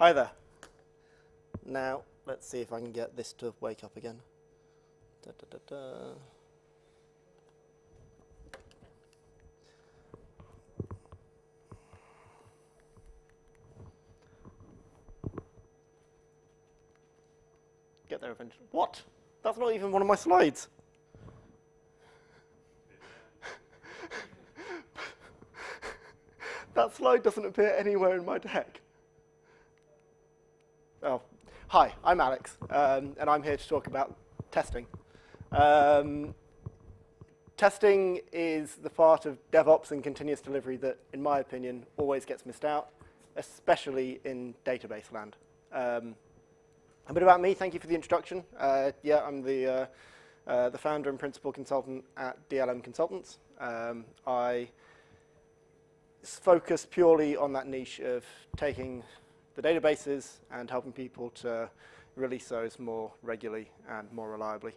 Hi there. Now, let's see if I can get this to wake up again. Da, da, da, da. Get there eventually. What? That's not even one of my slides. That slide doesn't appear anywhere in my deck. Oh, hi, I'm Alex, and I'm here to talk about testing. Testing is the part of DevOps and continuous delivery that, in my opinion, always gets missed out, especially in database land. A bit about me, thank you for the introduction. Yeah, I'm the founder and principal consultant at DLM Consultants. I focus purely on that niche of taking the databases and helping people to release those more regularly and more reliably.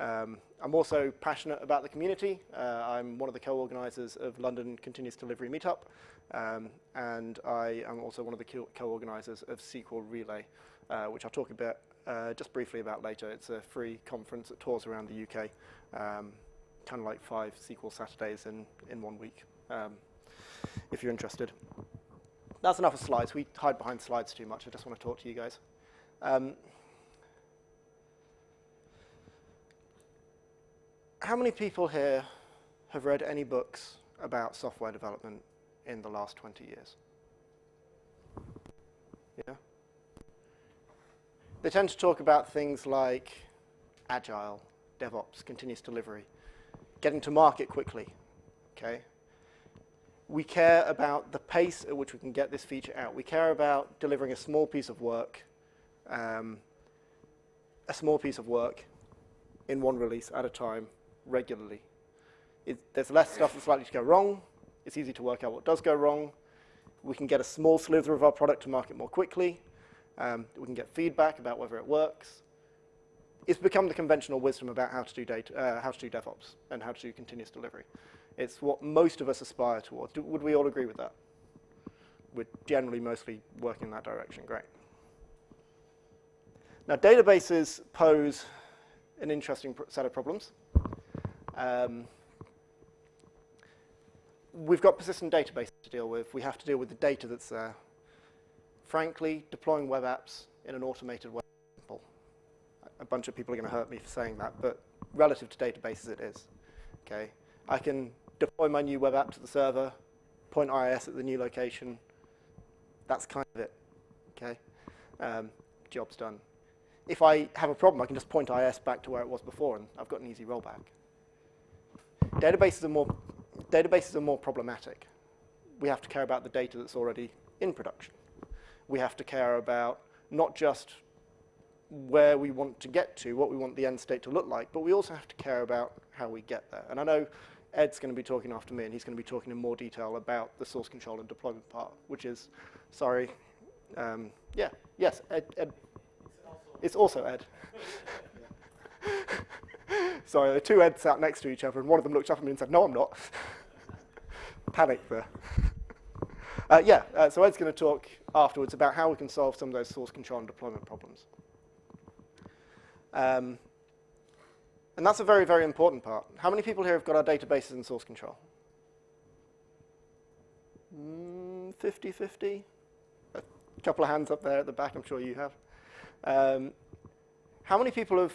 I'm also passionate about the community. I'm one of the co-organizers of London Continuous Delivery Meetup, and I am also one of the co-organizers of SQL Relay, which I'll talk about just briefly about later. It's a free conference that tours around the UK, kind of like 5 SQL Saturdays in 1 week, if you're interested. That's enough of slides. We hide behind slides too much. I just want to talk to you guys. How many people here have read any books about software development in the last 20 years? Yeah? They tend to talk about things like agile, DevOps, continuous delivery, getting to market quickly. Okay? We care about the pace at which we can get this feature out. We care about delivering a small piece of work, in one release at a time, regularly. There's less stuff that's likely to go wrong. It's easy to work out what does go wrong. We can get a small sliver of our product to market more quickly. We can get feedback about whether it works. It's become the conventional wisdom about how to do DevOps and how to do continuous delivery. It's what most of us aspire towards. Would we all agree with that? We're generally mostly working in that direction. Great. Now, databases pose an interesting set of problems. We've got persistent databases to deal with. We have to deal with the data that's there. Frankly, deploying web apps in an automated way is simple. A bunch of people are going to hurt me for saying that, but relative to databases, it is. Okay, I can deploy my new web app to the server, point IIS at the new location. That's kind of it. Okay, job's done. If I have a problem, I can just point IIS back to where it was before, and I've got an easy rollback. Databases are more problematic. We have to care about the data that's already in production. We have to care about not just where we want to get to, what we want the end state to look like, but we also have to care about how we get there. And I know Ed's going to be talking after me, and he's going to be talking in more detail about the source control and deployment part, which is, sorry, yeah, yes, Ed. It's also Ed. Sorry, the two Eds sat next to each other, and one of them looked up at me and said, "No, I'm not." Panic there. So Ed's going to talk afterwards about how we can solve some of those source control and deployment problems. And that's a very, very important part. How many people here have got our databases and source control? 50-50? A couple of hands up there at the back, I'm sure you have. How many people have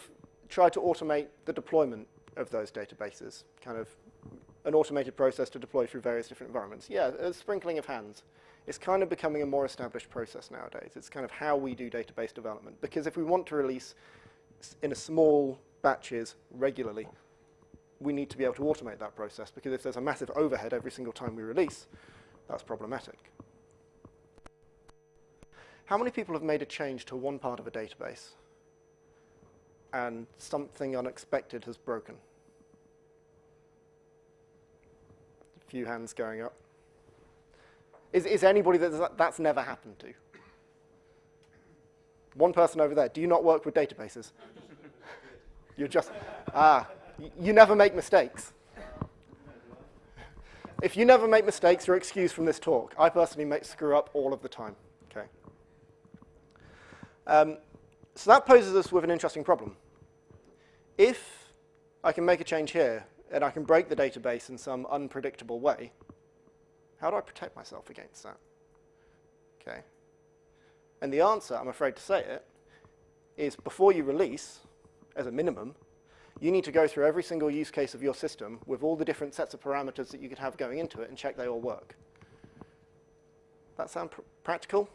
tried to automate the deployment of those databases, kind of an automated process to deploy through various different environments? Yeah, a sprinkling of hands. It's kind of becoming a more established process nowadays. It's kind of how we do database development, because if we want to release in a small batches regularly, we need to be able to automate that process, because if there's a massive overhead every single time we release, that's problematic. How many people have made a change to one part of a database and something unexpected has broken? A few hands going up. Is there anybody that's never happened to? One person over there. Do you not work with databases? You're just, you never make mistakes. If you never make mistakes, you're excused from this talk. I personally screw up all of the time. Okay. So that poses us with an interesting problem. If I can make a change here, and I can break the database in some unpredictable way, how do I protect myself against that? Okay. And the answer, I'm afraid to say it, is before you release, as a minimum, you need to go through every single use case of your system with all the different sets of parameters that you could have going into it and check they all work. That sound practical?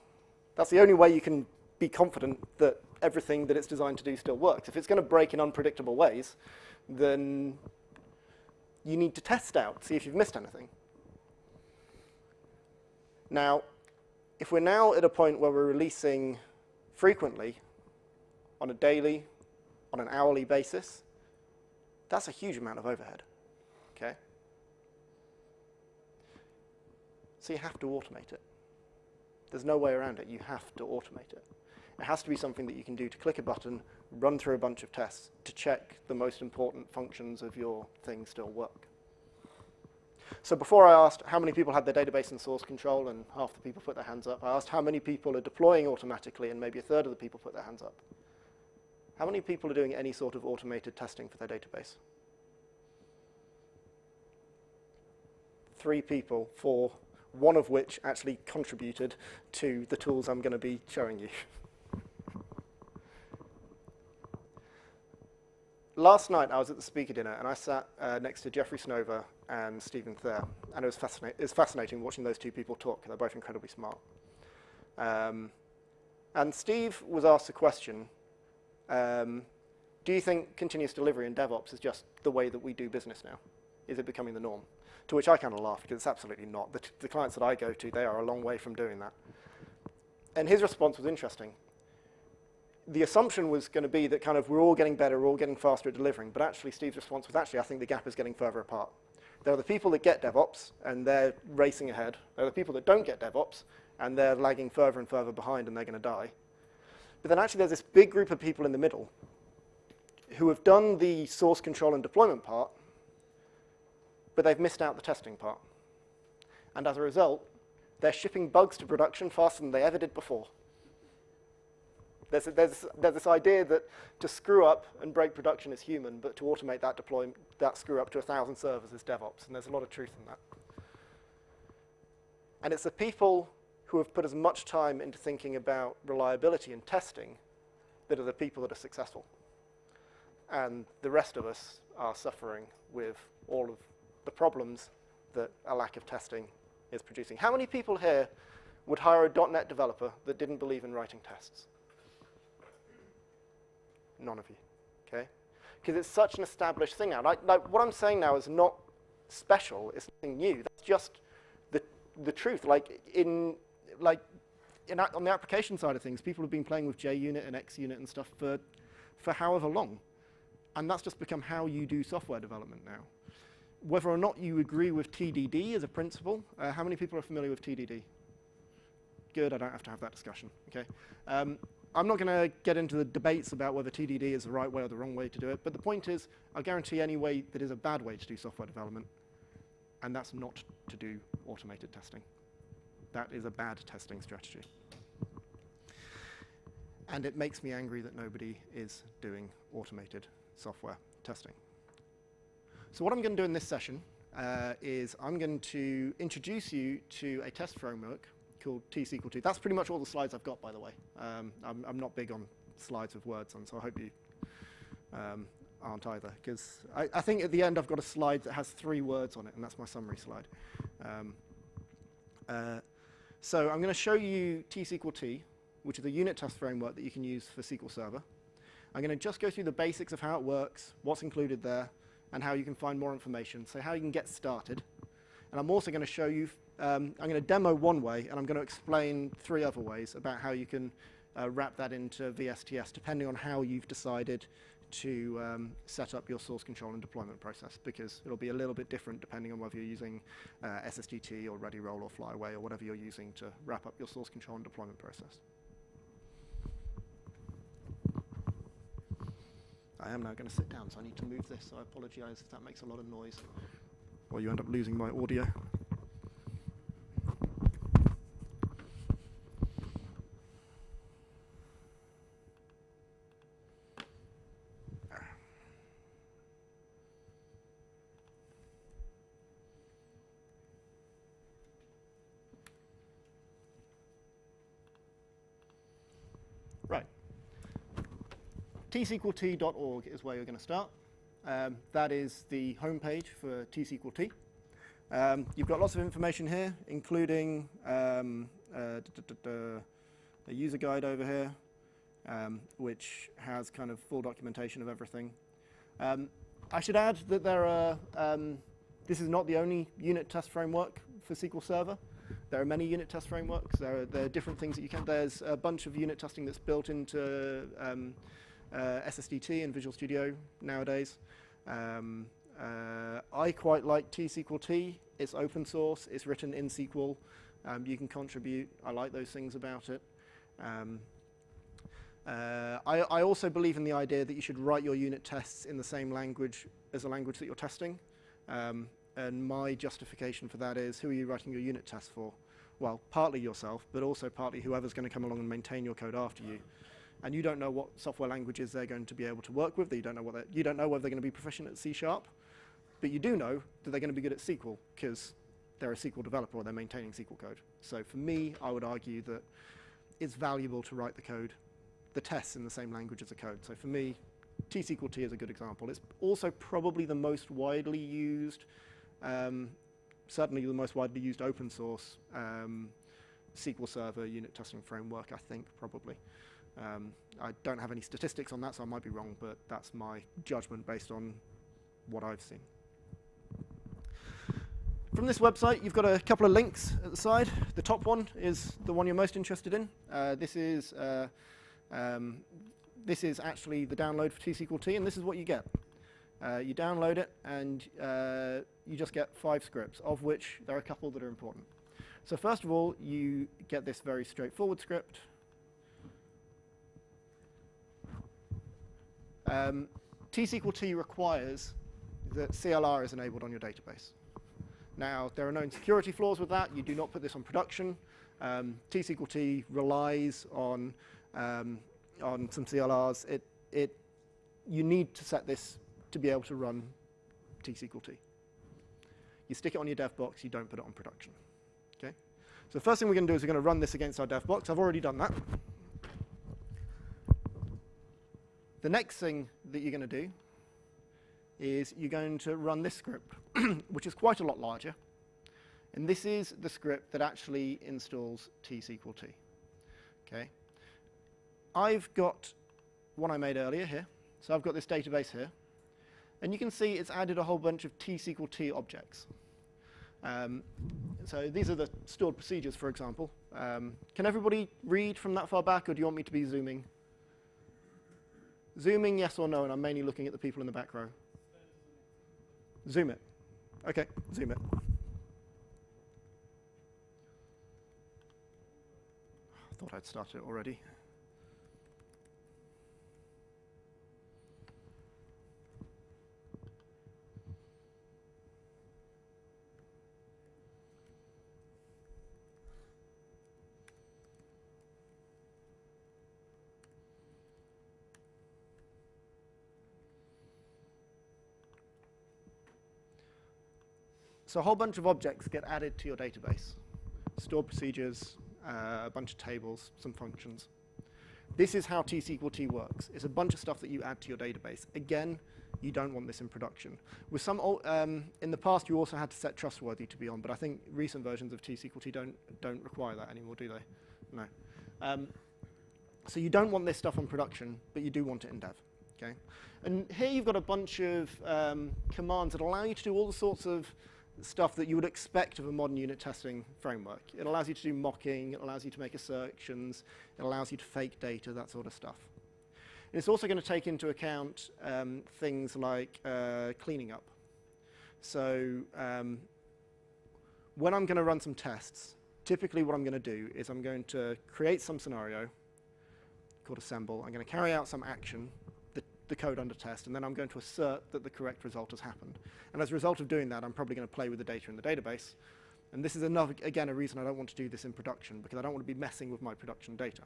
That's the only way you can be confident that everything that it's designed to do still works. If it's going to break in unpredictable ways, then you need to test out, see if you've missed anything. Now, if we're now at a point where we're releasing frequently, on a daily, on an hourly basis, that's a huge amount of overhead. Okay? So you have to automate it. There's no way around it. You have to automate it. It has to be something that you can do to click a button, run through a bunch of tests to check the most important functions of your thing still work. So before I asked how many people had their database in source control and half the people put their hands up, I asked how many people are deploying automatically and maybe a third of the people put their hands up. How many people are doing any sort of automated testing for their database? 3 people, 4, one of which actually contributed to the tools I'm going to be showing you. Last night, I was at the speaker dinner, and I sat next to Jeffrey Snover and Stephen Thayer. And it was fascinating watching those two people talk. They're both incredibly smart. And Steve was asked a question, do you think continuous delivery in DevOps is just the way that we do business now? Is it becoming the norm? To which I kind of laughed, because it's absolutely not. The clients that I go to, they are a long way from doing that. And his response was interesting. The assumption was going to be that kind of we're all getting better, we're all getting faster at delivering, but actually Steve's response was actually I think the gap is getting further apart. There are the people that get DevOps and they're racing ahead. There are the people that don't get DevOps and they're lagging further and further behind and they're going to die. But then actually there's this big group of people in the middle who have done the source control and deployment part, but they've missed out the testing part. And as a result, they're shipping bugs to production faster than they ever did before. There's this idea that to screw up and break production is human, but to automate that deployment, that screw up to 1,000 servers is DevOps, and there's a lot of truth in that. And it's the people who have put as much time into thinking about reliability and testing that are the people that are successful. And the rest of us are suffering with all of the problems that a lack of testing is producing. How many people here would hire a .NET developer that didn't believe in writing tests? None of you, okay? Because it's such an established thing now. Like what I'm saying now is not special, it's nothing new. That's just the truth. On the application side of things, people have been playing with JUnit and XUnit and stuff for however long. And that's just become how you do software development now. Whether or not you agree with TDD as a principle, how many people are familiar with TDD? Good, I don't have to have that discussion, okay? I'm not going to get into the debates about whether TDD is the right way or the wrong way to do it, but the point is, I guarantee any way that is a bad way to do software development, and that's not to do automated testing. That is a bad testing strategy. And it makes me angry that nobody is doing automated software testing. So what I'm going to do in this session is I'm going to introduce you to a test framework called tSQLt. That's pretty much all the slides I've got, by the way. I'm not big on slides with words on, so I hope you aren't either. Because I think at the end I've got a slide that has 3 words on it, and that's my summary slide. So I'm going to show you tSQLt, which is a unit test framework that you can use for SQL Server. I'm going to just go through the basics of how it works, what's included there, and how you can find more information, so how you can get started. And I'm also going to show you I'm going to demo one way, and I'm going to explain 3 other ways about how you can wrap that into VSTS, depending on how you've decided to set up your source control and deployment process, because it'll be a little bit different depending on whether you're using SSDT or ReadyRoll or Flyway or whatever you're using to wrap up your source control and deployment process. I am now going to sit down, so I need to move this, so I apologize if that makes a lot of noise, or you end up losing my audio. tSQLt.org is where you're going to start. That is the homepage for tSQLt. You've got lots of information here, including a user guide over here, which has kind of full documentation of everything. I should add that there are, this is not the only unit test framework for SQL Server. There are many unit test frameworks. There are different things that you can. There's a bunch of unit testing that's built into SSDT and Visual Studio nowadays. I quite like tSQLt. It's open source. It's written in SQL. You can contribute. I like those things about it. I also believe in the idea that you should write your unit tests in the same language as the language that you're testing. And my justification for that is, who are you writing your unit tests for? Well, partly yourself, but also partly whoever's going to come along and maintain your code after you. And you don't know what software languages they're going to be able to work with. You don't know what you don't know whether they're going to be proficient at C#, but you do know that they're going to be good at SQL because they're a SQL developer or they're maintaining SQL code. So for me, I would argue that it's valuable to write the code, the tests in the same language as the code. So for me, tSQLt is a good example. It's also probably the most widely used, certainly the most widely used open source SQL Server unit testing framework, I think, probably. I don't have any statistics on that, so I might be wrong, but that's my judgment based on what I've seen. From this website, you've got a couple of links at the side. The top one is the one you're most interested in. This is actually the download for tSQLt, and this is what you get. You download it, and you just get 5 scripts, of which there are a couple that are important. So first of all, you get this very straightforward script. tSQLt requires that CLR is enabled on your database. Now, there are known security flaws with that. You do not put this on production. tSQLt relies on some CLRs. You need to set this to be able to run tSQLt. You stick it on your dev box. You don't put it on production. Okay. So the first thing we're going to do is we're going to run this against our dev box. I've already done that. The next thing that you're going to do is you're going to run this script, which is quite a lot larger. And this is the script that actually installs tSQLt. Okay. I've got one I made earlier here. So I've got this database here. And you can see it's added a whole bunch of tSQLt objects. So these are the stored procedures, for example. Can everybody read from that far back, or do you want me to be zooming? Zooming, yes or no, and I'm mainly looking at the people in the back row. Zoom it. OK, zoom it. I thought I'd started it already. So a whole bunch of objects get added to your database, stored procedures, a bunch of tables, some functions. This is how tSQLt works. It's a bunch of stuff that you add to your database. Again, you don't want this in production. With some in the past, you also had to set trustworthy to be on, but I think recent versions of tSQLt don't require that anymore, do they? No. So you don't want this stuff on production, but you do want it in dev. Okay. And here you've got a bunch of commands that allow you to do all the sorts of stuff that you would expect of a modern unit testing framework. It allows you to do mocking. It allows you to make assertions. It allows you to fake data, that sort of stuff. And it's also going to take into account things like cleaning up. So when I'm going to run some tests, typically what I'm going to do is I'm going to create some scenario called assemble. I'm going to carry out some action, the code under test, and then I'm going to assert that the correct result has happened. And as a result of doing that, I'm probably going to play with the data in the database. And this is another, again, a reason I don't want to do this in production, because I don't want to be messing with my production data.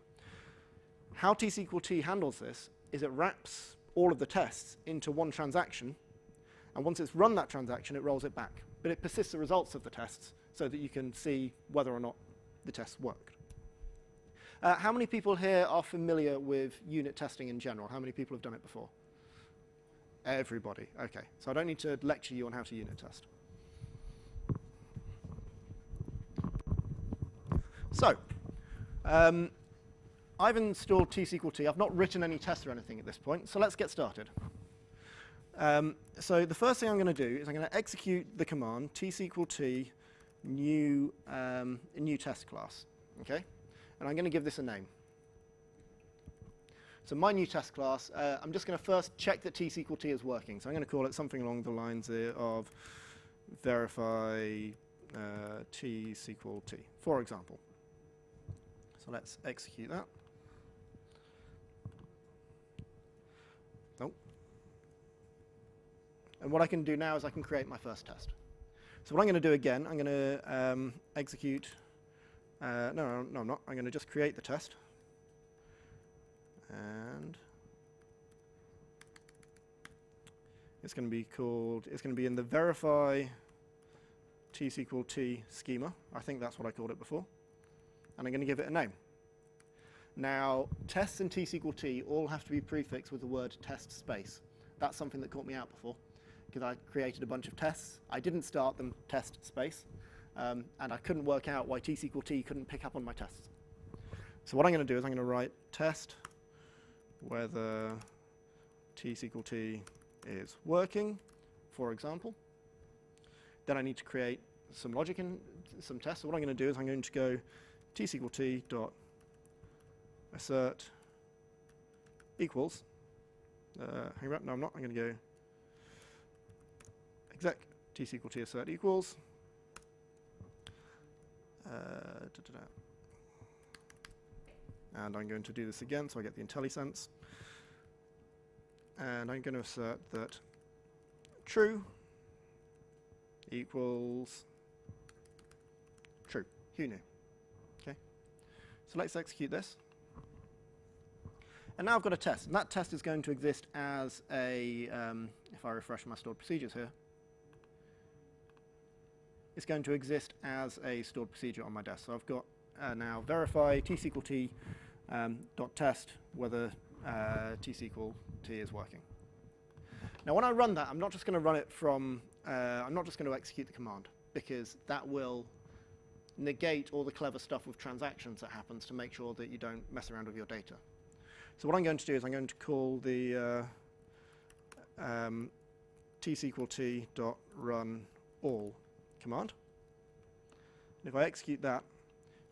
How tSQLt handles this is it wraps all of the tests into one transaction, and once it's run that transaction, it rolls it back. But it persists the results of the tests so that you can see whether or not the tests worked. How many people here are familiar with unit testing in general? How many people have done it before? Everybody. Okay. So I don't need to lecture you on how to unit test. So I've installed tSQLt. I've not written any tests or anything at this point, so let's get started. So the first thing I'm going to do is I'm going to execute the command tSQLt new test class. Okay? And I'm going to give this a name. So my new test class, I'm just going to first check that tSQLt is working. So I'm going to call it something along the lines of verify tSQLt, for example. So let's execute that. Oh. And what I can do now is I can create my first test. So what I'm going to do again, I'm going to execute. No, I'm not. I'm going to just create the test. And it's going to be called, it's going to be in the verify tSQLt schema. I think that's what I called it before. And I'm going to give it a name. Now, tests in tSQLt all have to be prefixed with the word test space. That's something that caught me out before, because I created a bunch of tests. I didn't start them test space, and I couldn't work out why tSQLt couldn't pick up on my tests. So what I'm going to do is I'm going to write test whether tSQLt is working, for example. Then I need to create some logic in some tests. So what I'm going to do is I'm going to go tSQLt dot assert equals. Hang on, no, I'm not. I'm going to go exec tSQLt assert equals. And I'm going to do this again, so I get the IntelliSense. And I'm going to assert that true equals true. Who knew? Okay. So let's execute this. And now I've got a test. And that test is going to exist as a, if I refresh my stored procedures here, it's going to exist as a stored procedure on my desk. So I've got now verify tSQLt dot test whether tSQLt is working. Now when I run that, I'm not just going to run it from, I'm not just going to execute the command, because that will negate all the clever stuff with transactions that happens to make sure that you don't mess around with your data. So what I'm going to do is I'm going to call the tSQLt dot run all command. And if I execute that,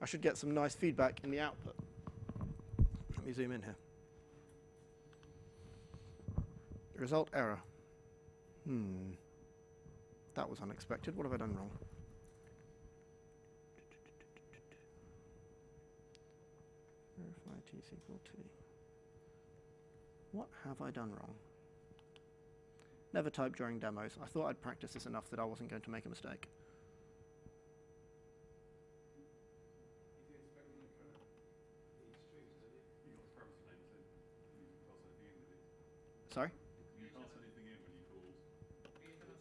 I should get some nice feedback in the output. Let me zoom in here. Result error. That was unexpected. What have I done wrong? Verify tSQLt. What have I done wrong? Never type during demos. I thought I'd practice this enough that I wasn't going to make a mistake. Sorry? Can you pass anything in when you call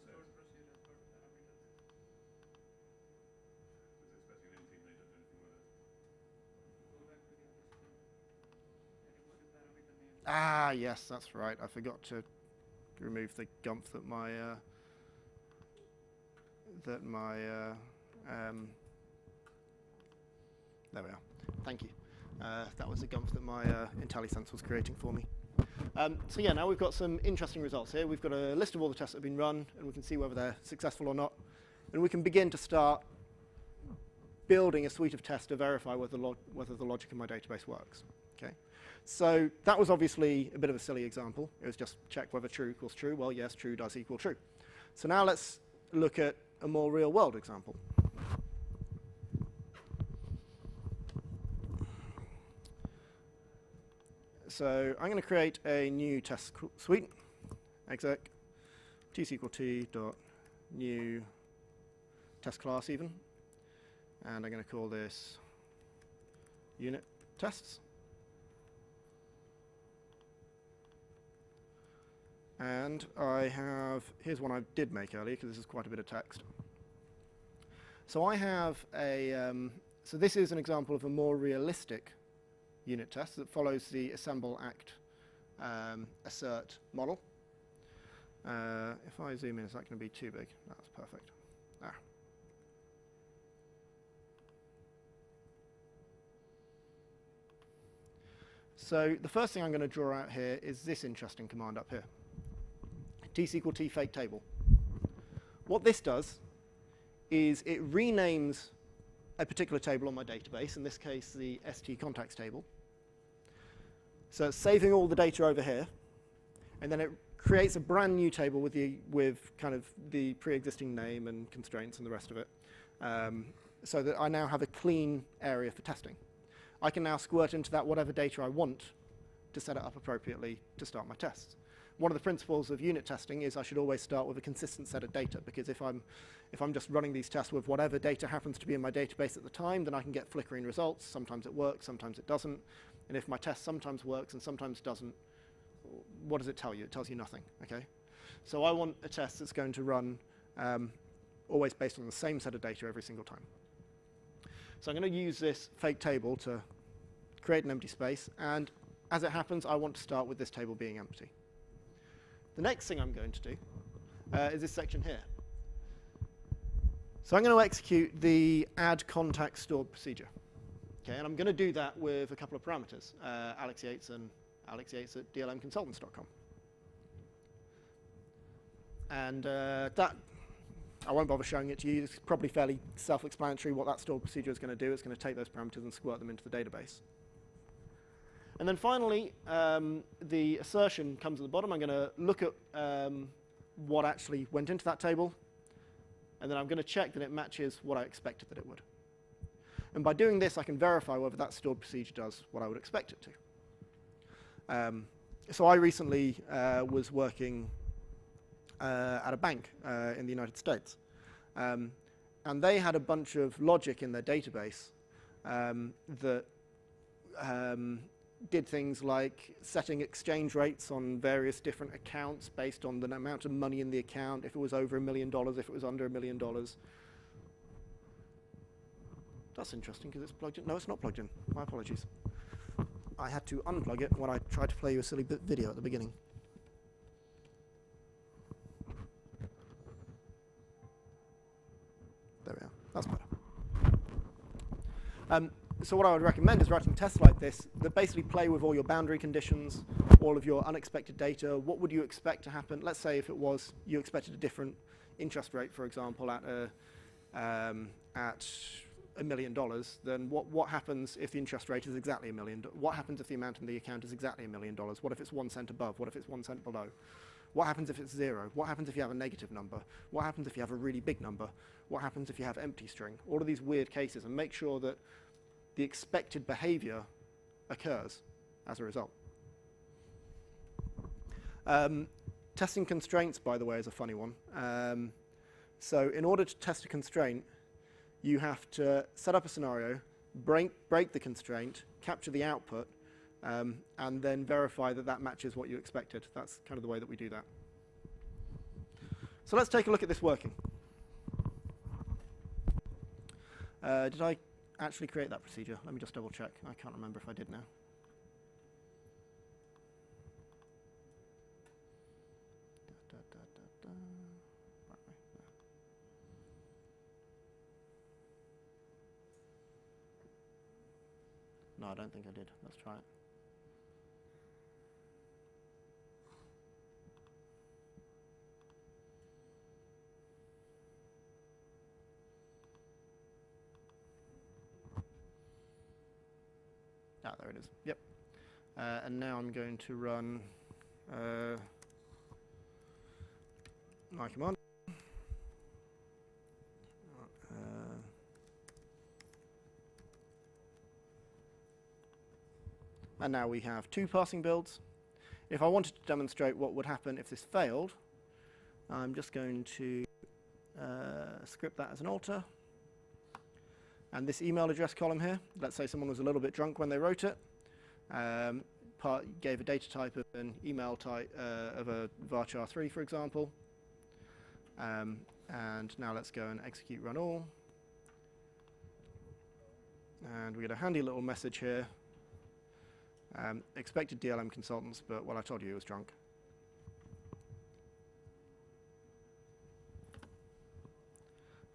stored procedure? It's expecting anything, they don't do anything with it. Ah, yes, that's right. I forgot to remove the gump that my there we are. Thank you. That was the gump that my IntelliSense was creating for me. So yeah, now we've got some interesting results here. We've got a list of all the tests that have been run, and we can see whether they're successful or not. And we can begin to start building a suite of tests to verify whether the logic in my database works. Okay. So that was obviously a bit of a silly example. It was just check whether true equals true. Well, yes, true does equal true. So now let's look at a more real-world example. So I'm going to create a new test suite, exec tSQLt dot new test class even, and I'm going to call this unit tests. And I have, here's one I did make earlier because this is quite a bit of text. So I have a, so this is an example of a more realistic unit test that follows the assemble, act, assert model. If I zoom in, is that going to be too big? That's perfect. Ah. So the first thing I'm going to draw out here is this interesting command up here, tSQLt fake table. What this does is it renames a particular table on my database, in this case the ST contacts table. So it's saving all the data over here, and then it creates a brand new table with kind of the pre-existing name and constraints and the rest of it, so that I now have a clean area for testing. I can now squirt into that whatever data I want to set it up appropriately to start my tests. One of the principles of unit testing is I should always start with a consistent set of data, because if I'm just running these tests with whatever data happens to be in my database at the time, then I can get flickering results. Sometimes it works, sometimes it doesn't. And if my test sometimes works and sometimes doesn't, what does it tell you? It tells you nothing, okay? So I want a test that's going to run always based on the same set of data every single time. So I'm going to use this fake table to create an empty space, and as it happens, I want to start with this table being empty. The next thing I'm going to do is this section here. So I'm going to execute the add contact stored procedure. Okay, and I'm going to do that with a couple of parameters, Alex Yates and Alex Yates at dlmconsultants.com. And that, I won't bother showing it to you. It's probably fairly self-explanatory what that stored procedure is going to do. It's going to take those parameters and squirt them into the database. And then finally, the assertion comes at the bottom. I'm going to look at what actually went into that table, and then I'm going to check that it matches what I expected that it would. And by doing this, I can verify whether that stored procedure does what I would expect it to. So I recently was working at a bank in the United States, and they had a bunch of logic in their database that did things like setting exchange rates on various different accounts based on the amount of money in the account, if it was over $1 million, if it was under $1 million. That's interesting because it's plugged in. No, it's not plugged in. My apologies. I had to unplug it when I tried to play you a silly video at the beginning. There we are. That's better. So what I would recommend is writing tests like this that basically play with all your boundary conditions, all of your unexpected data. What would you expect to happen? Let's say if it was you expected a different interest rate, for example, at $1 million, then what happens if the interest rate is exactly $1 million? What happens if the amount in the account is exactly $1 million? What if it's 1 cent above? What if it's 1 cent below? What happens if it's zero? What happens if you have a negative number? What happens if you have a really big number? What happens if you have empty string? All of these weird cases, and make sure that the expected behavior occurs as a result. Testing constraints, by the way, is a funny one. So in order to test a constraint, you have to set up a scenario, break the constraint, capture the output, and then verify that that matches what you expected. That's kind of the way that we do that. So let's take a look at this working. Did I actually create that procedure? Let me just double check. I can't remember if I did now. No, I don't think I did. Let's try it. Ah, there it is. Yep. And now I'm going to run my command. And now we have two passing builds. If I wanted to demonstrate what would happen if this failed, I'm just going to script that as an alter. And this email address column here, let's say someone was a little bit drunk when they wrote it, gave a data type of an email type of a varchar3, for example. And now let's go and execute run all. And we get a handy little message here Expected DLM consultants, but well, I told you he was drunk.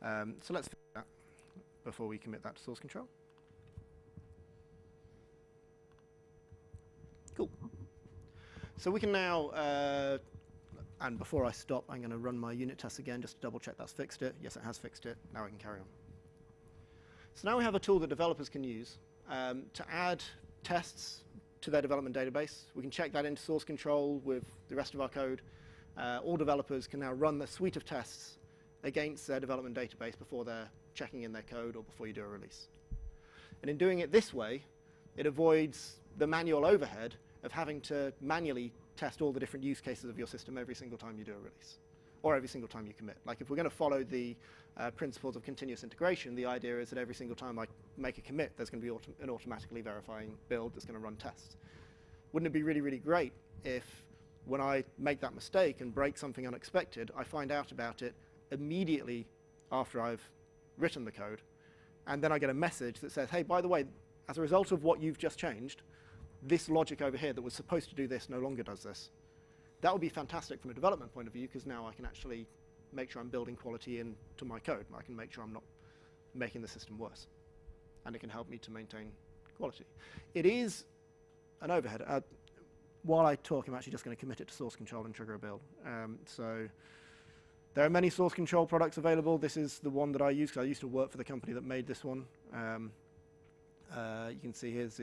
So let's fix that before we commit that to source control. Cool. So we can now, and before I stop, I'm going to run my unit test again just to double check that's fixed it. Yes, it has fixed it. Now I can carry on. So now we have a tool that developers can use to add tests to their development database. We can check that into source control with the rest of our code. All developers can now run their suite of tests against their development database before they're checking in their code or before you do a release. And in doing it this way, it avoids the manual overhead of having to manually test all the different use cases of your system every single time you do a release or every single time you commit. Like if we're going to follow the principles of continuous integration, the idea is that every single time I make a commit, there's going to be an automatically verifying build that's going to run tests. Wouldn't it be really, really great if when I make that mistake and break something unexpected, I find out about it immediately after I've written the code, and then I get a message that says, hey, by the way, as a result of what you've just changed, this logic over here that was supposed to do this no longer does this. That would be fantastic from a development point of view, because now I can actually make sure I'm building quality into my code. I can make sure I'm not making the system worse, and it can help me to maintain quality. It is an overhead. While I talk, I'm actually just going to commit it to source control and trigger a build. So there are many source control products available. This is the one that I use, because I used to work for the company that made this one. You can see here's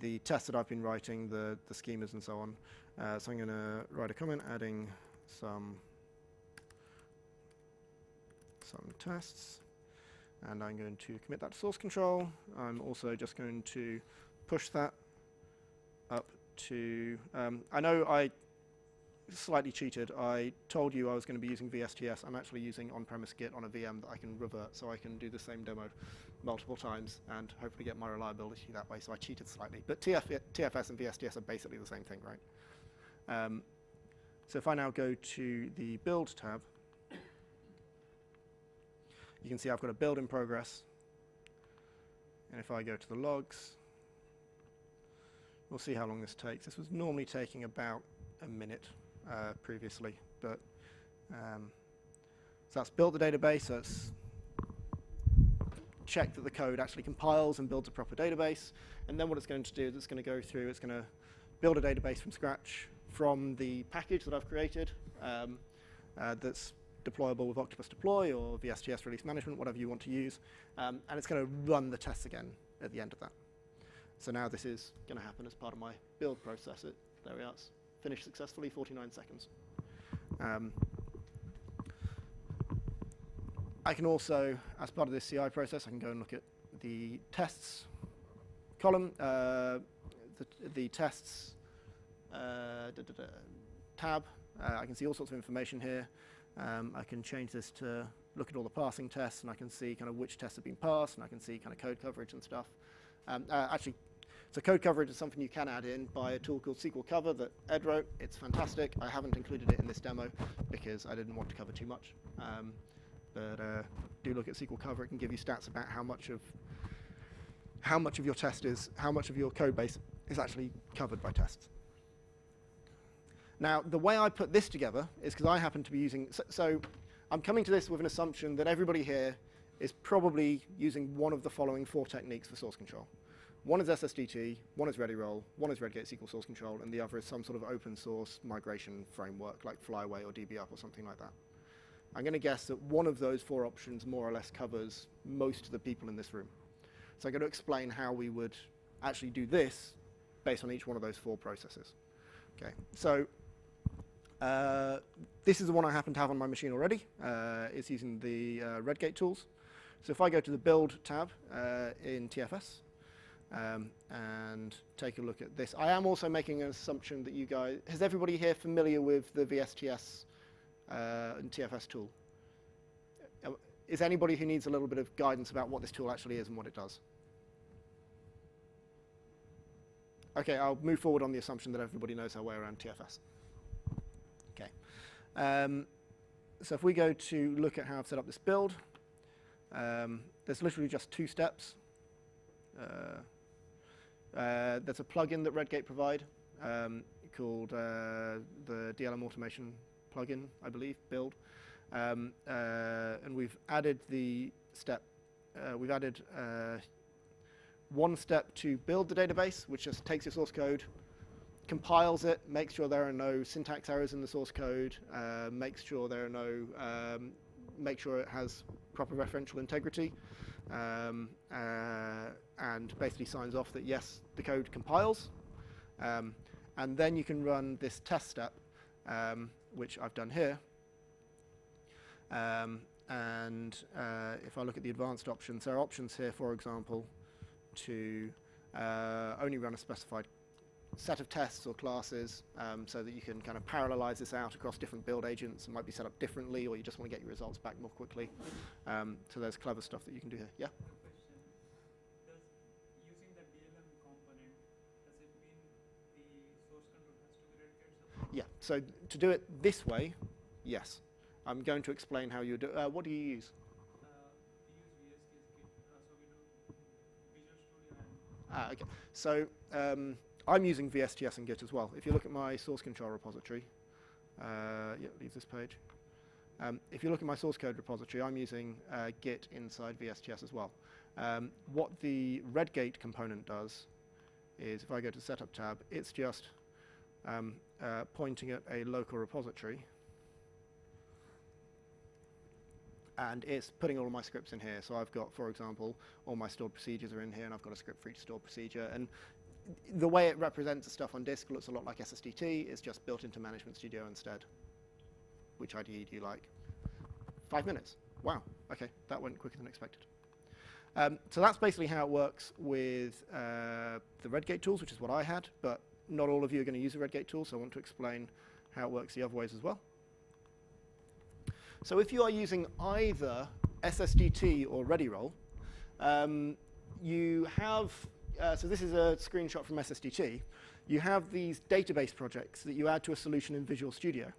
the tests that I've been writing, the schemas and so on. So I'm going to write a comment adding some tests, and I'm going to commit that to source control. I'm also just going to push that up to, I know I slightly cheated. I told you I was going to be using VSTS. I'm actually using on-premise Git on a VM that I can revert, so I can do the same demo multiple times and hopefully get my reliability that way, so I cheated slightly. But TFS and VSTS are basically the same thing, right? So if I now go to the build tab, you can see I've got a build in progress. And if I go to the logs, we'll see how long this takes. This was normally taking about a minute previously, but so that's built the database, so it's checked that the code actually compiles and builds a proper database. And then what it's going to do is it's going to go through, it's going to build a database from scratch from the package that I've created that's deployable with Octopus Deploy or VSTS Release Management, whatever you want to use, and it's going to run the tests again at the end of that. So now this is going to happen as part of my build process. There we are. It's finished successfully, 49 seconds. I can also, as part of this CI process, I can go and look at the tests column, the tests tab. I can see all sorts of information here. I can change this to look at all the passing tests, and I can see kind of which tests have been passed, and I can see kind of code coverage and stuff. Actually, so code coverage is something you can add in by a tool called SQL Cover that Ed wrote. It's fantastic. I haven't included it in this demo because I didn't want to cover too much. But do look at SQL Cover. It can give you stats about how much of your test is, how much of your code base is actually covered by tests. Now, the way I put this together is because I happen to be using, so I'm coming to this with an assumption that everybody here is probably using one of the following four techniques for source control. One is SSDT, one is ReadyRoll, one is Redgate SQL source control, and the other is some sort of open source migration framework like Flyway or DBUp or something like that. I'm going to guess that one of those four options more or less covers most of the people in this room. So I'm going to explain how we would actually do this based on each one of those four processes. Okay, so this is the one I happen to have on my machine already. It's using the Redgate tools. So if I go to the build tab in TFS and take a look at this, I am also making an assumption that you guys, is everybody here familiar with the VSTS and TFS tool? Is anybody who needs a little bit of guidance about what this tool actually is and what it does? Okay, I'll move forward on the assumption that everybody knows their way around TFS. Okay, so if we go to look at how I've set up this build, there's literally just two steps. There's a plugin that Redgate provide called the DLM automation plugin, I believe, build. And we've added the step. We've added one step to build the database, which just takes your source code, compiles it, makes sure there are no syntax errors in the source code, makes sure there are no, make sure it has proper referential integrity, and basically signs off that yes, the code compiles, and then you can run this test step, which I've done here. And if I look at the advanced options, there are options here, for example, to only run a specified set of tests or classes, so that you can kind of parallelize this out across different build agents. It might be set up differently, or you just want to get your results back more quickly. So there's clever stuff that you can do here. Yeah? Using the DLM component, does it mean the source control has to be Redgate? Yeah, so to do it this way, yes. I'm going to explain how you do it. What do you use? We use VSTS, Git. So we do Visual Studio. OK. So I'm using VSTS and Git as well. If you look at my source control repository, yeah, leave this page. If you look at my source code repository, I'm using Git inside VSTS as well. What the Redgate component does is, if I go to the Setup tab, it's just pointing at a local repository. And it's putting all of my scripts in here. So I've got, for example, all my stored procedures are in here, and I've got a script for each stored procedure. And the way it represents the stuff on disk looks a lot like SSDT. It's just built into Management Studio instead. Which IDE do you like? 5 minutes. Wow. OK, that went quicker than expected. So that's basically how it works with the Redgate tools, which is what I had. But not all of you are going to use the Redgate tools, so I want to explain how it works the other ways as well. So if you are using either SSDT or ReadyRoll, you have, so this is a screenshot from SSDT. You have these database projects that you add to a solution in Visual Studio.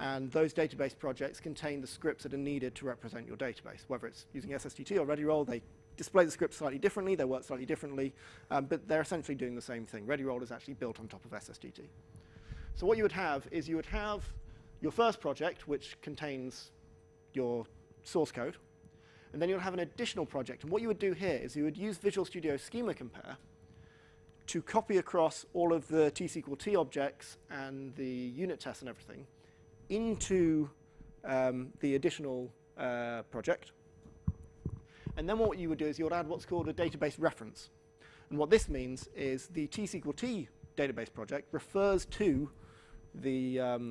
And those database projects contain the scripts that are needed to represent your database. Whether it's using SSDT or ReadyRoll, they display the scripts slightly differently, they work slightly differently, but they're essentially doing the same thing. ReadyRoll is actually built on top of SSDT. So what you would have is you would have your first project, which contains your source code, and then you'll have an additional project. And what you would do here is you would use Visual Studio Schema Compare to copy across all of the tSQLt objects and the unit tests and everything into the additional project. And then what you would do is you would add what's called a database reference. And what this means is the tSQLt database project refers to the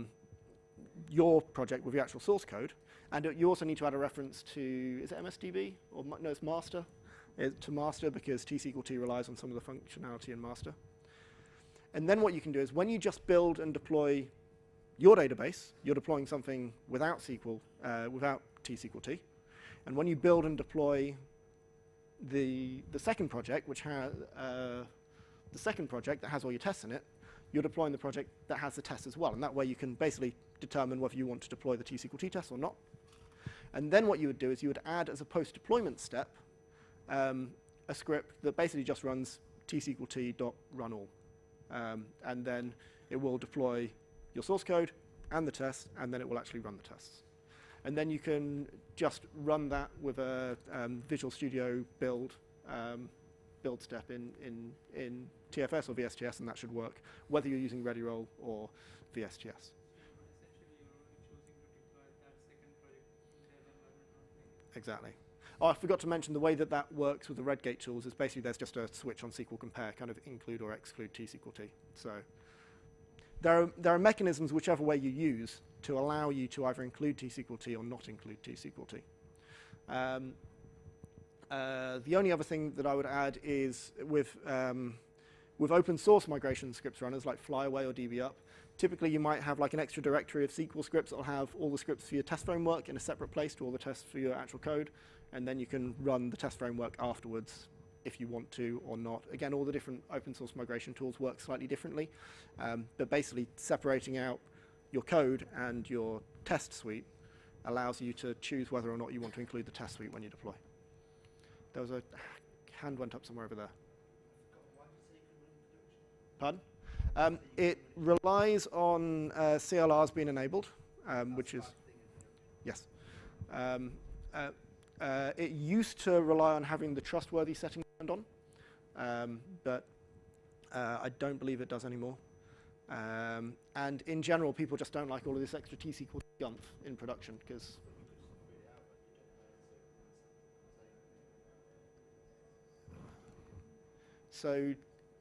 your project with your actual source code. And you also need to add a reference to, is it MSDB? Or no, it's master. It's to master, because tSQLt relies on some of the functionality in master. And then what you can do is when you just build and deploy your database, you're deploying something without SQL, without tSQLt. And when you build and deploy the second project, which has the second project that has all your tests in it, you're deploying the project that has the test as well. And that way you can basically determine whether you want to deploy the tSQLt test or not. And then what you would do is you would add, as a post-deployment step, a script that basically just runs tSQLt.runAll. And then it will deploy your source code and the test, and then it will actually run the tests. And then you can just run that with a Visual Studio build step in TFS or VSTS, and that should work, whether you're using ReadyRoll or VSTS. Exactly. Oh, I forgot to mention the way that that works with the Redgate tools is basically there's just a switch on SQL Compare, kind of include or exclude tSQLt. So there are mechanisms, whichever way you use, to allow you to either include tSQLt or not include tSQLt. The only other thing that I would add is with open source migration scripts runners like Flyway or DBUp, typically you might have like an extra directory of SQL scripts that will have all the scripts for your test framework in a separate place to all the tests for your actual code. And then you can run the test framework afterwards if you want to or not. Again, all the different open source migration tools work slightly differently. But basically separating out your code and your test suite allows you to choose whether or not you want to include the test suite when you deploy. There was a hand went up somewhere over there. Pardon? It relies on CLRs being enabled, which is, yes. It used to rely on having the trustworthy setting turned on, but I don't believe it does anymore. And in general, people just don't like all of this extra tSQL gumph in production because. So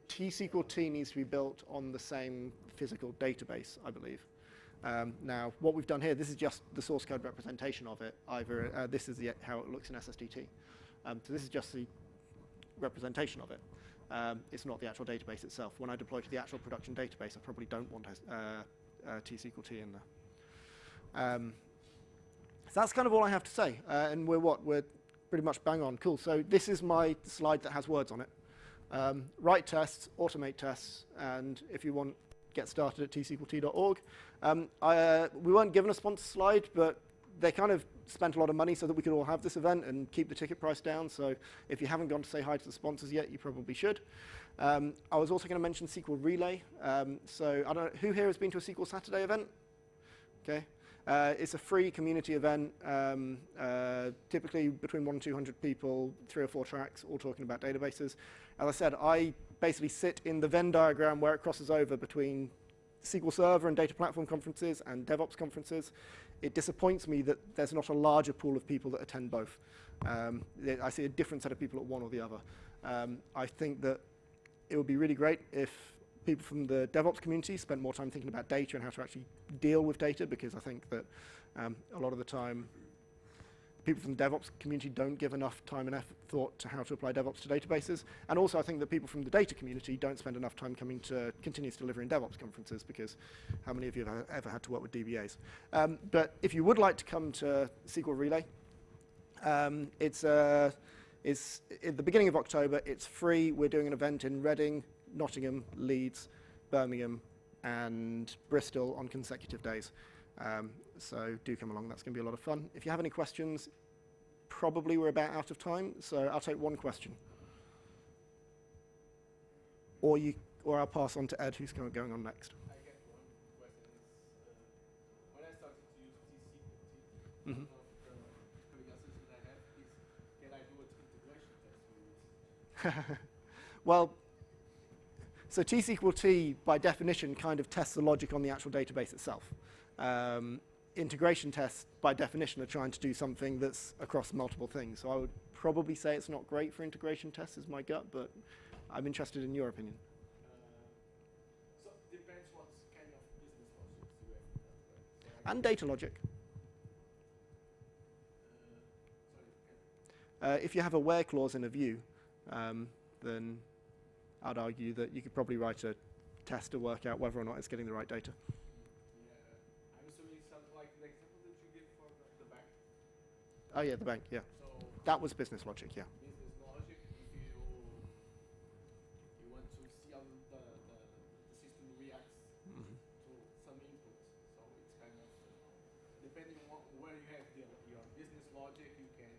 tSQLt needs to be built on the same physical database, I believe. Now, what we've done here, this is just the source code representation of it. Either this is how it looks in SSDT. So this is just the representation of it. It's not the actual database itself. When I deploy to the actual production database, I probably don't want tSQLt in there. So that's kind of all I have to say. And we're what? We're pretty much bang on. Cool. So this is my slide that has words on it. Write tests, automate tests, and if you want, get started at tSQLt.org. We weren't given a sponsor slide, but they kind of spent a lot of money so that we could all have this event and keep the ticket price down. So if you haven't gone to say hi to the sponsors yet, you probably should. I was also going to mention SQL Relay. So I don't know, who here has been to a SQL Saturday event? Okay. It's a free community event, typically between 1 and 200 people, 3 or 4 tracks, all talking about databases. As I said, I basically sit in the Venn diagram where it crosses over between SQL Server and data platform conferences and DevOps conferences. It disappoints me that there's not a larger pool of people that attend both. I see a different set of people at one or the other. I think that it would be really great if people from the DevOps community spend more time thinking about data and how to actually deal with data, because I think that a lot of the time people from the DevOps community don't give enough time and effort thought to how to apply DevOps to databases. And also I think that people from the data community don't spend enough time coming to continuous delivery and DevOps conferences, because how many of you have ever had to work with DBAs? But if you would like to come to SQL Relay, it's at the beginning of October. It's free. We're doing an event in Reading, Nottingham, Leeds, Birmingham, and Bristol on consecutive days. So do come along. That's going to be a lot of fun. If you have any questions, probably we're about out of time. So I'll take one question. Or I'll pass on to Ed, who's going on next. I get one question. When I started to use tSQLt, one of the questions that I have is, can I do an integration test with this? Well. So tSQLt, by definition, kind of tests the logic on the actual database itself. Integration tests, by definition, are trying to do something that's across multiple things. So I would probably say it's not great for integration tests, is my gut, but I'm interested in your opinion. So it depends what kind of business logic you have. And data logic. If you have a where clause in a view, then I'd argue that you could probably write a test to work out whether or not it's getting the right data. Yeah, I'm assuming something like the example that you give for the bank. Oh yeah, the bank, yeah. So that was business logic, yeah. Business logic, if you want to see how the system reacts to some input. So it's kind of, depending on where you have your business logic, you can,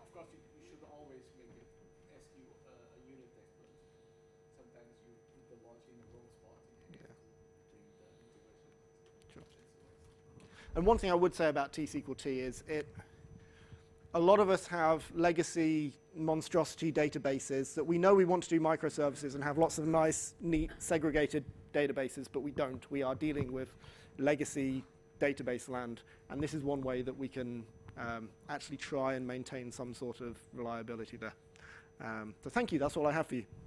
of course, you should always make it as you a unit test. Sometimes you put the logic in the wrong spot and yeah. Sure. And one thing I would say about tSQLt is a lot of us have legacy monstrosity databases that we know we want to do microservices and have lots of nice, neat, segregated databases, but we don't. We are dealing with legacy database land, and this is one way that we can actually try and maintain some sort of reliability there. So thank you. That's all I have for you.